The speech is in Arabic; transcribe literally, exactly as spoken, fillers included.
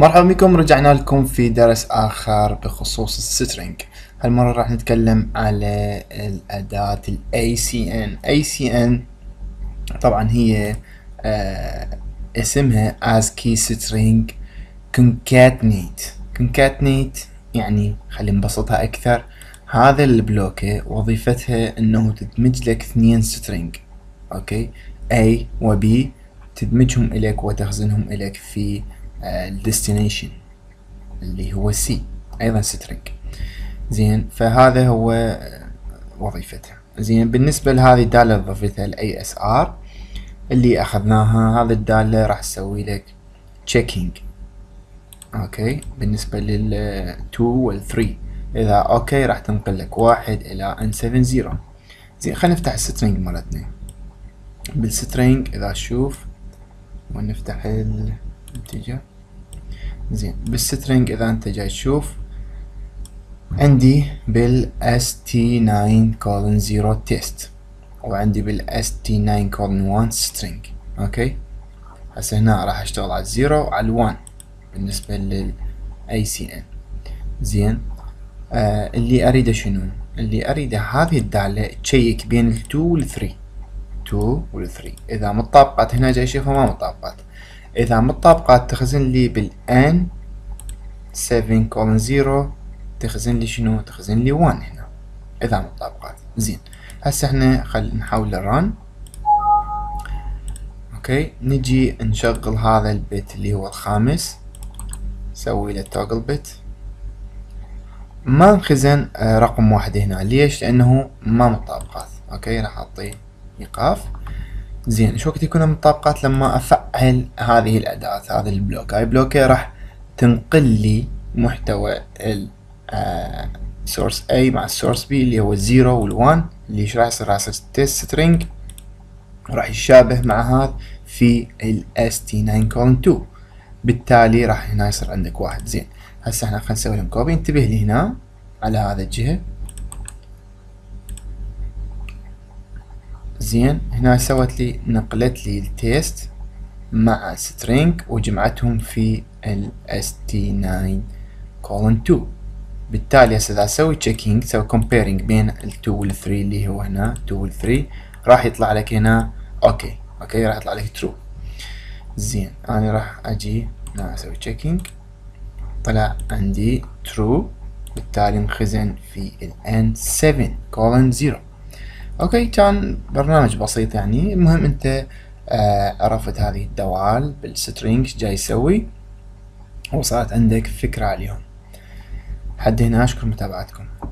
مرحبا بكم. رجعنا لكم في درس آخر بخصوص السترينج. هالمرة راح نتكلم على الأداة ال إيه سي إن. إيه سي إن طبعا هي آه اسمها As Key String Concatenate. Concatenate يعني خلينا نبسطها أكثر، هذا البلوكة وظيفتها إنه تدمج لك اثنين سترينج، أوكي A و B، تدمجهم إليك وتخزنهم إليك في الديستنيشن اللي هو سي، ايضا سترينج. زين، فهذا هو وظيفتها. زين، بالنسبه لهذه الداله اللي ضفتها الاي اس ار اللي اخذناها، هذه الداله راح تسوي لك تشيكينج، اوكي، بالنسبه لل اثنين وال ثلاثة، اذا اوكي راح تنقل لك واحد الى ان سبعين. زين، خلينا نفتح السترينج مالتنا. بالسترينج اذا تشوف ونفتح ال انتجه. زين، بالسترينج اذا انت جاي تشوف عندي بال إس تي ناين كولن زيرو تيست، وعندي بال إس تي ناين كولن ون سترينج، اوكي. هسه هنا راح اشتغل على الزيرو وعلى الون بالنسبه لل إيه سي إن. زين، آه اللي اريده شنو؟ اللي اريده هذه الداله تشيك بين ال اثنين وال ثلاثة، اثنين وال ثلاثة، اذا متطابقات هنا جاي اشوفها ما متطابقات، إذا متطابقات تخزن لي بالN سبعة كولن زيرو، تخزن لي شنو؟ تخزن لي واحد هنا إذا متطابقات. زين، هسه إحنا خل نحاول الران، أوكي، نجي نشغل هذا البت اللي هو الخامس، نسوي له توغل بت، ما نخزن رقم واحد هنا، ليش؟ لأنه ما متطابقات، أوكي، راح أعطيه إيقاف. زين، ايش وقت يكون متطابقات؟ لما افعل هذه الاداة، هذا البلوك، هاي بلوكة راح تنقل لي محتوى ال source A مع source B اللي هو الزيرو والوان، اللي ايش راح يصير؟ راح يصير تيست سترينج راح يشابه مع هذا في ال إس تي ناين كولن تو، بالتالي راح هنا يصير عندك واحد. زين، هسه احنا خلينا نسوي لهم كوبي، انتبه لي هنا على هذا الجهة. زين، هنا سوت لي نقلت لي التيست مع سترينج وجمعتهم في ال إس تي ناين كولن تو، بالتالي هسه اذا اسوي تشيكينج، سوي كومبيرنج بين ال اثنين وال ثلاثة اللي هو هنا اثنين وال ثلاثة، راح يطلع لك هنا اوكي، اوكي راح يطلع لك ترو. زين، انا راح اجي هنا اسوي تشيكينج، طلع عندي ترو، بالتالي مخزن في ال إن سبعة كولن زيرو. اوكي، كان برنامج بسيط يعني. المهم انت آه عرفت هذه الدوال بالسترينج جاي يسوي، وصارت عندك فكرة عليهم. حد هنا، اشكر متابعتكم.